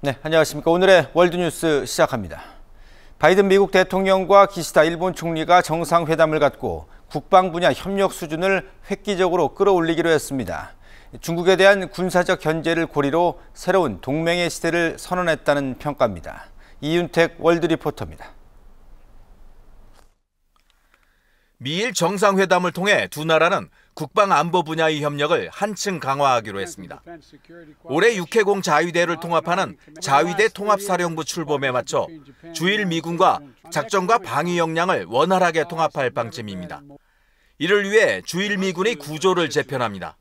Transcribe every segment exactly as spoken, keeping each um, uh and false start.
네, 안녕하십니까. 오늘의 월드뉴스 시작합니다. 바이든 미국 대통령과 기시다 일본 총리가 정상회담을 갖고 국방 분야 협력 수준을 획기적으로 끌어올리기로 했습니다. 중국에 대한 군사적 견제를 고리로 새로운 동맹의 시대를 선언했다는 평가입니다. 이윤택 월드리포터입니다. 미일 정상회담을 통해 두 나라는 국방 안보 분야의 협력을 한층 강화하기로 했습니다. 올해 육해공 자위대를 통합하는 자위대 통합사령부 출범에 맞춰 주일 미군과 작전과 방위 역량을 원활하게 통합할 방침입니다. 이를 위해 주일 미군의 구조를 재편합니다.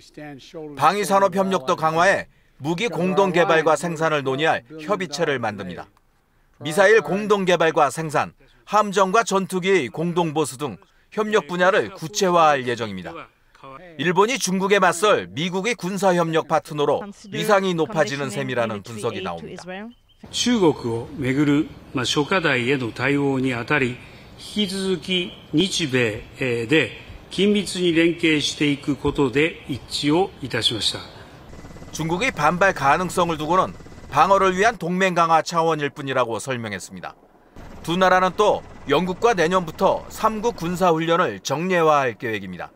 방위산업 협력도 강화해 무기 공동 개발과 생산을 논의할 협의체를 만듭니다. 미사일 공동 개발과 생산, 함정과 전투기의 공동 보수 등 협력 분야를 구체화할 예정입니다. 일본이 중국에 맞설 미국의 군사협력 파트너로 위상이 높아지는 셈이라는 분석이 나옵니다. 중국의 반발 가능성을 두고는 방어를 위한 동맹 강화 차원일 뿐이라고 설명했습니다. 두 나라는 또 영국과 내년부터 삼 국 군사훈련을 정례화할 계획입니다.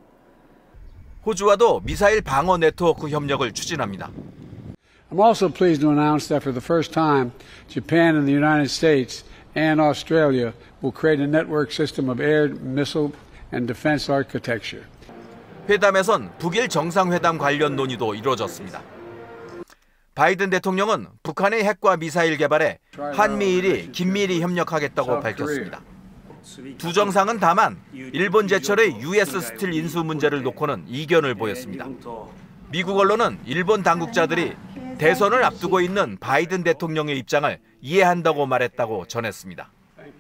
호주와도 미사일 방어 네트워크 협력을 추진합니다. I'm also pleased to announce that for the first time, Japan and the United States and Australia will create a network system of air, missile and defense architecture. 회담에선 북일 정상회담 관련 논의도 이루어졌습니다. 바이든 대통령은 북한의 핵과 미사일 개발에 한미일이 긴밀히 협력하겠다고 밝혔습니다. 두 정상은 다만 일본 제철의 유에스 스틸 인수 문제를 놓고는 이견을 보였습니다. 미국 언론은 일본 당국자들이 대선을 앞두고 있는 바이든 대통령의 입장을 이해한다고 말했다고 전했습니다.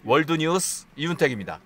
월드뉴스 이윤택입니다.